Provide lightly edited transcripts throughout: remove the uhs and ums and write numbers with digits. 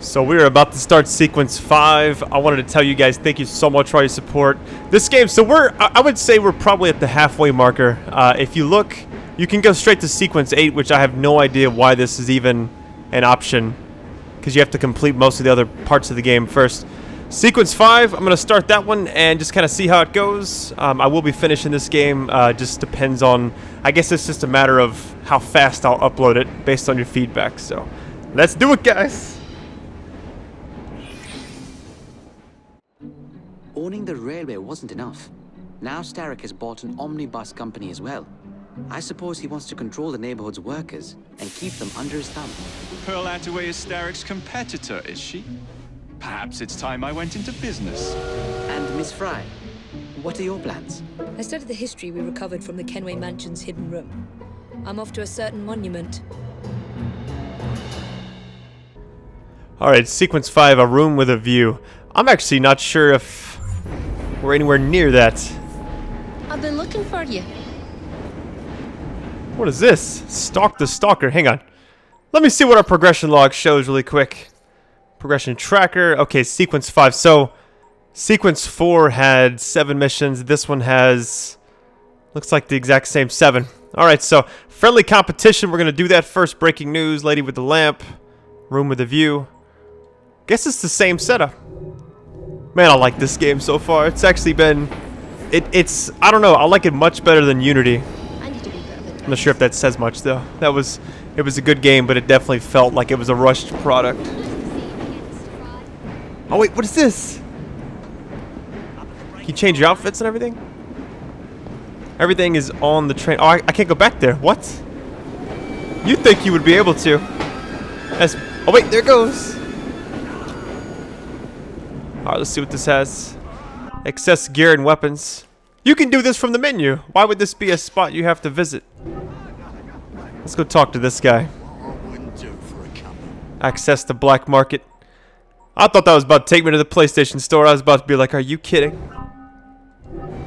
So we're about to start sequence 5. I wanted to tell you guys thank you so much for your support. This game, so I would say we're probably at the halfway marker. If you look, you can go straight to sequence 8, which I have no idea why this is even an option, because you have to complete most of the other parts of the game first. Sequence 5, I'm going to start that one and just kind of see how it goes. I will be finishing this game, just depends on, I guess it's just a matter of how fast I'll upload it based on your feedback. So let's do it, guys! Owning the railway wasn't enough. Now Starrick has bought an omnibus company as well. I suppose he wants to control the neighborhood's workers and keep them under his thumb. Pearl Attaway is Starrick's competitor, is she? Perhaps it's time I went into business. And Miss Frye, what are your plans? I studied the history we recovered from the Kenway Mansion's hidden room. I'm off to a certain monument. Alright, sequence 5, a room with a view. I'm actually not sure if we're anywhere near that. I've been looking for you. What is this? Stalk the stalker. Hang on. Let me see what our progression log shows really quick. Progression tracker. Okay, sequence 5. So, sequence 4 had 7 missions. This one has, looks like the exact same 7. Alright, so, friendly competition. We're going to do that first. Breaking news. Lady with the lamp. Room with a view. Guess it's the same setup. Man, I like this game so far. It's actually been... It's... I don't know. I like it much better than Unity. I'm not sure if that says much, though. That was... It was a good game, but it definitely felt like it was a rushed product. Oh, wait. What is this? Can you change your outfits and everything? Everything is on the train. Oh, I can't go back there. What? You'd think you would be able to. That's... Oh, wait. There it goes. Alright, let's see what this has. Excess gear and weapons. You can do this from the menu. Why would this be a spot you have to visit? Let's go talk to this guy. Access the black market. I thought that was about to take me to the PlayStation store. I was about to be like, are you kidding? Alright,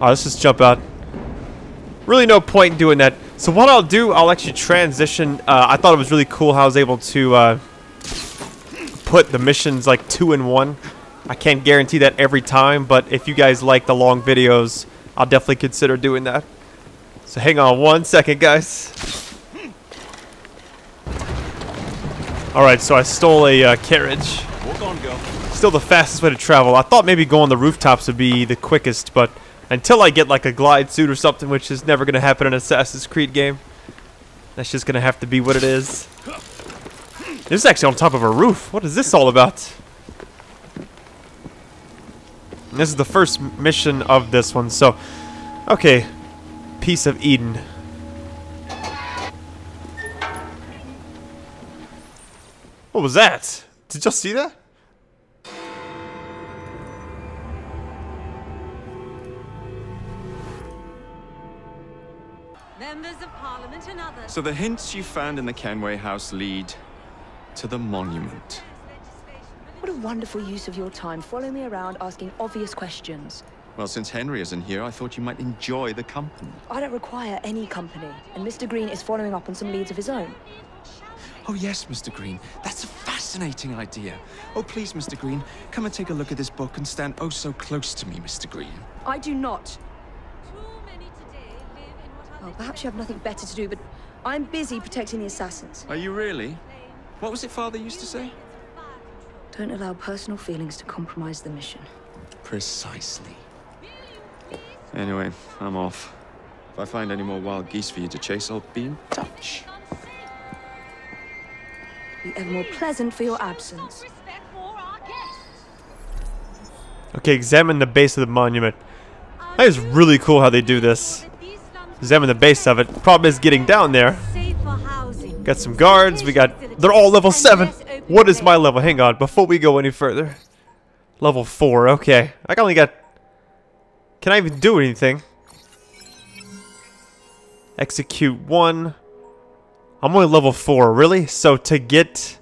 let's just jump out. Really no point in doing that. So what I'll do, I'll actually transition. I thought it was really cool how I was able to... put the missions like 2 in 1. I can't guarantee that every time, but if you guys like the long videos, I'll definitely consider doing that. So hang on one second, guys. Alright, so I stole a carriage. Still the fastest way to travel. I thought maybe going the rooftops would be the quickest, but until I get like a glide suit or something, which is never going to happen in an Assassin's Creed game, that's just going to have to be what it is. This is actually on top of a roof. What is this all about? And this is the first mission of this one, so... Okay. Piece of Eden. What was that? Did y'all see that? Members of Parliament and others. So the hints you found in the Kenway house lead... to the monument. What a wonderful use of your time, following me around asking obvious questions. Well, since Henry isn't here, I thought you might enjoy the company. I don't require any company, and Mr. Green is following up on some leads of his own. Oh yes, Mr. Green, that's a fascinating idea. Oh please, Mr. Green, come and take a look at this book and stand oh so close to me, Mr. Green. I do not. Well, perhaps you have nothing better to do, but I'm busy protecting the assassins. Are you really? What was it Father used to say? Don't allow personal feelings to compromise the mission. Precisely. Anyway, I'm off. If I find any more wild geese for you to chase, I'll be in touch. Be ever more pleasant for your absence. Okay, examine the base of the monument. That is really cool how they do this. Examine the base of it. Problem is getting down there. Got some guards, we got... They're all level 7! What is my level? Hang on, before we go any further. Level 4, okay. I only got... Can I even do anything? Execute 1. I'm only level 4, really? So to get...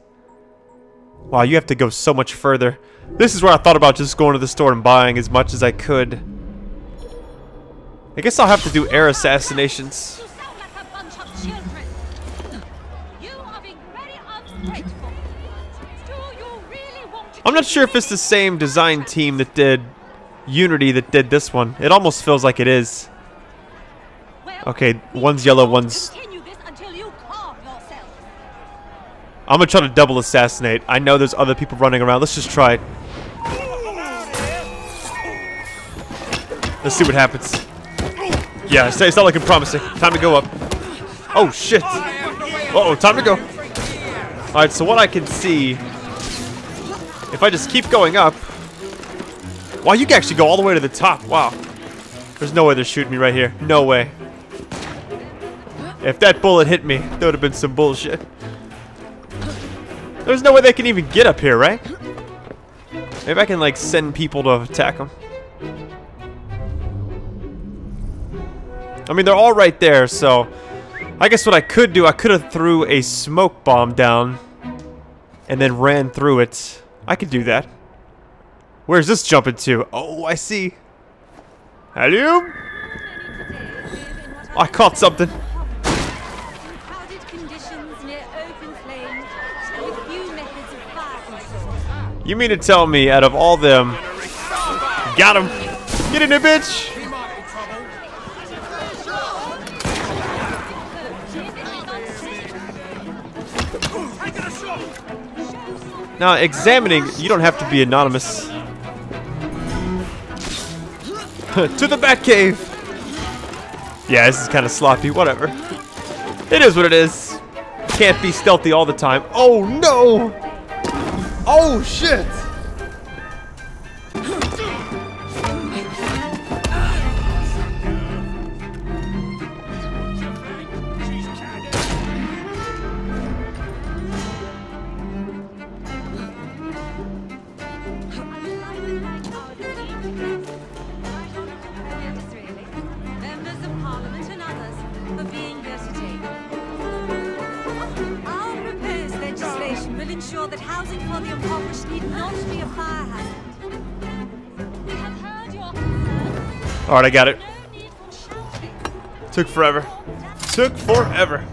Wow, you have to go so much further. This is where I thought about just going to the store and buying as much as I could. I guess I'll have to do air assassinations. I'm not sure if it's the same design team that did Unity that did this one. It almost feels like it is. Okay, one's yellow, one's... I'm gonna try to double assassinate. I know there's other people running around. Let's just try it. Let's see what happens. Yeah, it's not looking promising. Time to go up. Oh, shit. Uh-oh, time to go. Alright, so what I can see... If I just keep going up... Wow, you can actually go all the way to the top. Wow. There's no way they're shooting me right here. No way. If that bullet hit me, that would have been some bullshit. There's no way they can even get up here, right? Maybe I can, like, send people to attack them. I mean, they're all right there, so... I guess what I could do, I could have threw a smoke bomb down and then ran through it. I could do that. Where's this jumping to? Oh, I see. Hello? I caught something. You mean to tell me, out of all them... Got him! Get in there, bitch! Now, examining, you don't have to be anonymous. To the Batcave! Yeah, this is kind of sloppy, whatever. It is what it is. Can't be stealthy all the time. Oh, no! Oh, shit! Alright, I got it. Took forever. Took forever.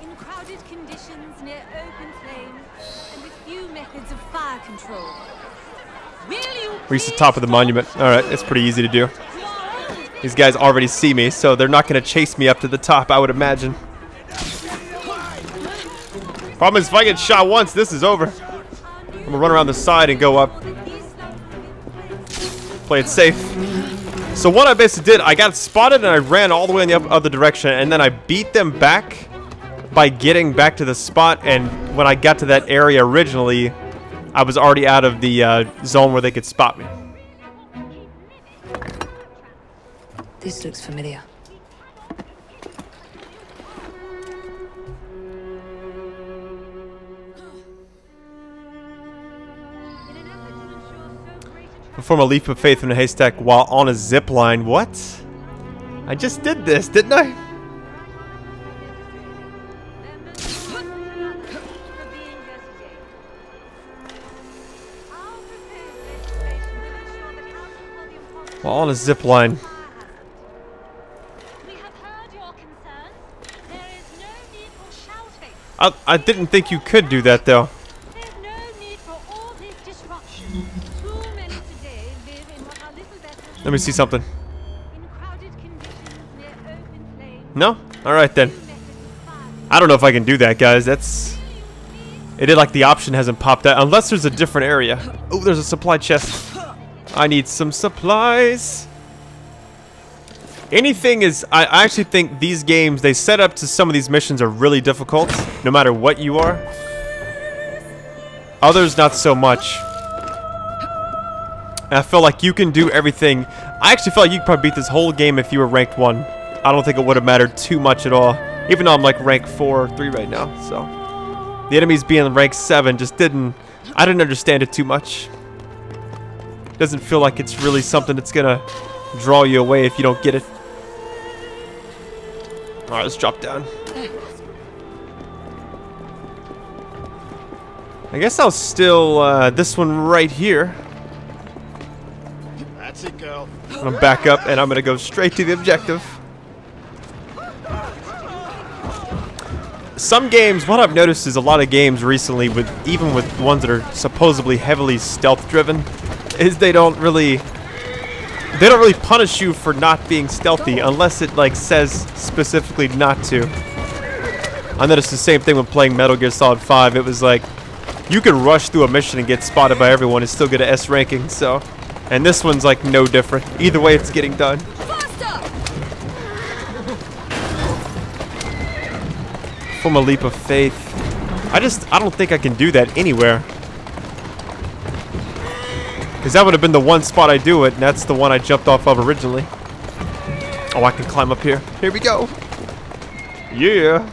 In crowded conditions near open flames and with few methods of fire control. Reach the top of the monument. Alright, that's pretty easy to do. These guys already see me, so they're not going to chase me up to the top, I would imagine. Problem is, if I get shot once, this is over. I'm going to run around the side and go up. Play it safe. So what I basically did, I got spotted and I ran all the way in the other direction, and then I beat them back by getting back to the spot, and when I got to that area originally, I was already out of the zone where they could spot me. This looks familiar. Perform a leap of faith in a haystack while on a zip line. What? I just did this, didn't I? While on a zip line. I didn't think you could do that, though. There's no need for all this disruption. Too many today live in what are little better. Let me see something. In crowded conditions near open flames. No? Alright then. I don't know if I can do that, guys. That's... It did like the option hasn't popped out. Unless there's a different area. Oh, there's a supply chest. I need some supplies. Anything is, I actually think these games, they set up to some of these missions are really difficult, no matter what you are. Others, not so much. And I feel like you can do everything. I actually feel like you could probably beat this whole game if you were ranked 1. I don't think it would have mattered too much at all, even though I'm like rank 4 or 3 right now, so. The enemies being rank 7 just didn't, I didn't understand it too much. Doesn't feel like it's really something that's gonna draw you away if you don't get it. Alright, let's drop down. I guess I'll still this one right here. That's it, girl. I'm gonna back up and I'm gonna go straight to the objective. some games, what I've noticed is a lot of games recently, with even with ones that are supposedly heavily stealth driven, is they don't really punish you for not being stealthy unless it like says specifically not to. I noticed the same thing when playing Metal Gear Solid V. It was like, you could rush through a mission and get spotted by everyone and still get an S ranking, so. And this one's like no different. Either way, it's getting done. From a leap of faith. I don't think I can do that anywhere. Because that would have been the one spot I do it, and that's the one I jumped off of originally. Oh, I can climb up here. Here we go. Yeah.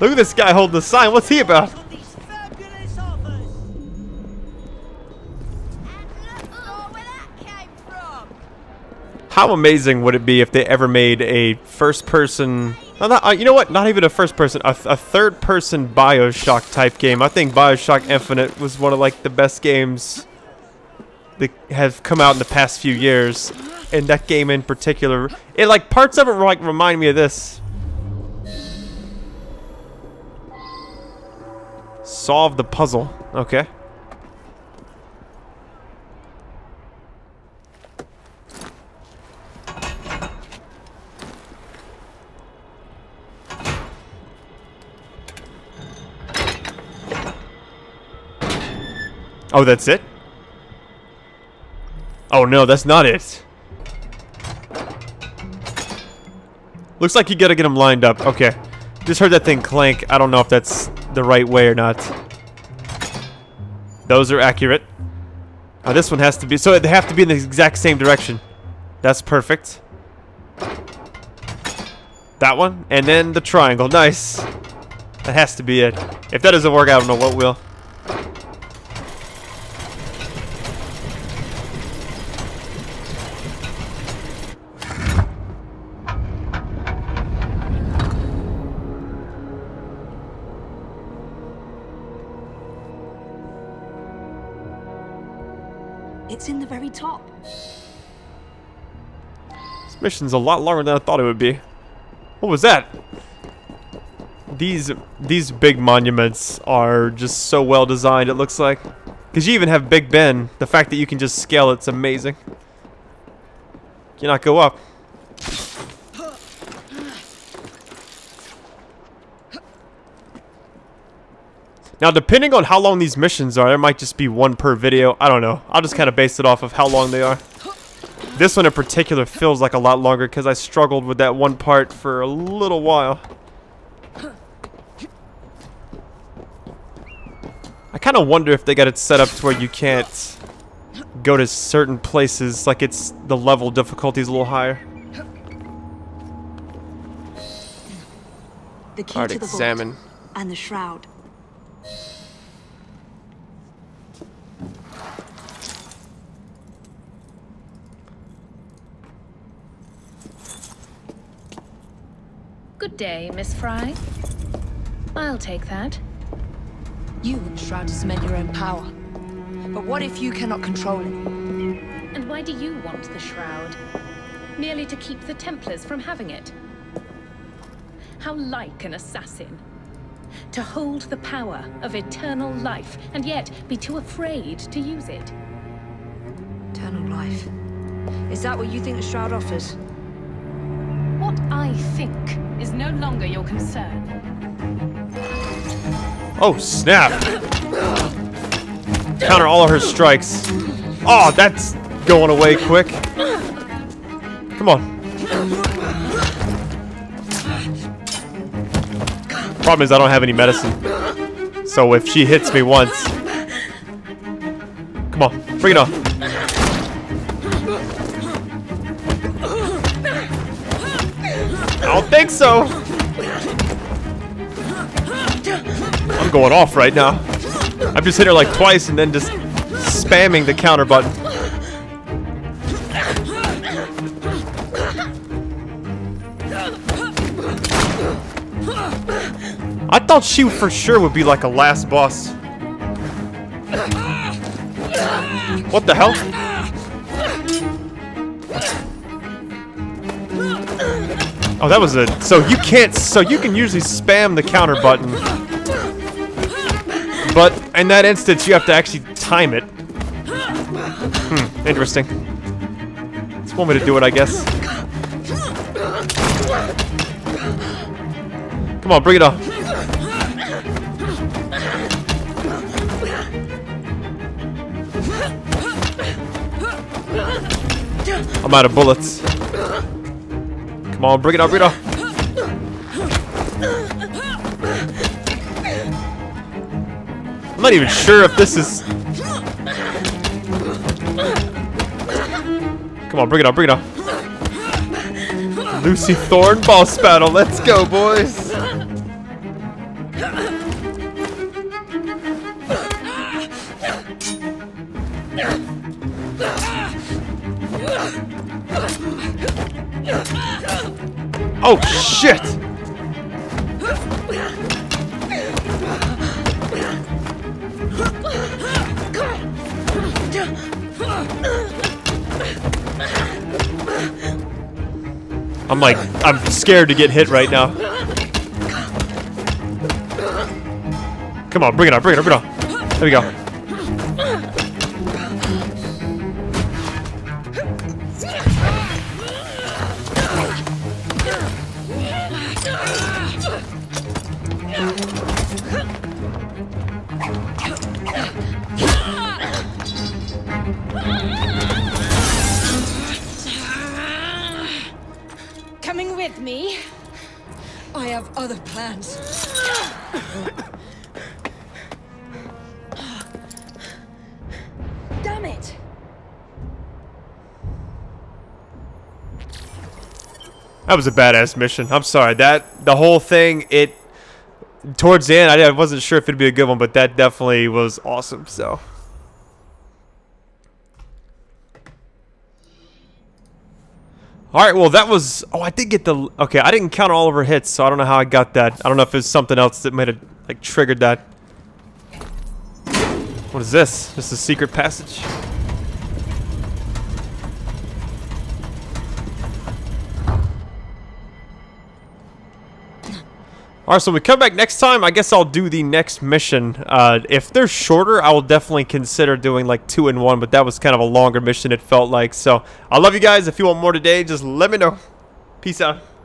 Look at this guy holding the sign. What's he about? How amazing would it be if they ever made a first-person... you know what? Not even a first-person. A third-person BioShock type game. I think BioShock Infinite was one of like the best games that have come out in the past few years. And that game in particular, it like parts of it like remind me of this. Solve the puzzle. Okay. Oh, that's it? Oh no, that's not it. Looks like you gotta get them lined up. Okay. Just heard that thing clank. I don't know if that's the right way or not. Those are accurate. Now this one has to be, so they have to be in the exact same direction. That's perfect. That one, and then the triangle. Nice. That has to be it. If that doesn't work, I don't know what will. It's in the very top. This mission's a lot longer than I thought it would be. What was that? These big monuments are just so well designed, it looks like. Because you even have Big Ben. The fact that you can just scale it's amazing. You not go up. Now, depending on how long these missions are, there might just be one per video. I don't know. I'll just kind of base it off of how long they are. This one in particular feels like a lot longer because I struggled with that one part for a little while. I kind of wonder if they got it set up to where you can't go to certain places, like it's the level difficulty is a little higher. The key to the vault and the shroud. Good day, Miss Frye. I'll take that. You and Shroud cement your own power. But what if you cannot control it? And why do you want the Shroud? Merely to keep the Templars from having it? How like an assassin. To hold the power of eternal life, and yet be too afraid to use it. Eternal life? Is that what you think the Shroud offers? What I think is no longer your concern. Oh, snap! Counter all of her strikes. Oh, that's going away quick. Come on. Problem is I don't have any medicine, so if she hits me once, come on, bring it on. I don't think so. I'm going off right now. I've just hit her like twice and then just spamming the counter button. I thought she for sure would be like a last boss. What the hell? Oh, that was a... So you can't... So you can usually spam the counter button. But in that instance, you have to actually time it. Hmm, interesting. It's one way to do it, I guess. Come on, bring it up. I'm out of bullets. Come on, bring it up, bring it up. I'm not even sure if this is... Come on, bring it up, bring it up. Lucy Thorne, boss battle, let's go, boys. Oh shit! I'm like, I'm scared to get hit right now. Come on, bring it up, bring it up, bring it up. There we go. That was a badass mission. I'm sorry. That, the whole thing, it, towards the end, I wasn't sure if it'd be a good one, but that definitely was awesome, so. Alright, well that was, oh, I did get the, okay, I didn't count all of her hits, so I don't know how I got that. I don't know if it's something else that might have, like, triggered that. What is this? This is a secret passage. Alright, so when we come back next time, I guess I'll do the next mission. If they're shorter, I will definitely consider doing like 2 in 1, but that was kind of a longer mission, it felt like. So, I love you guys. If you want more today, just let me know. Peace out.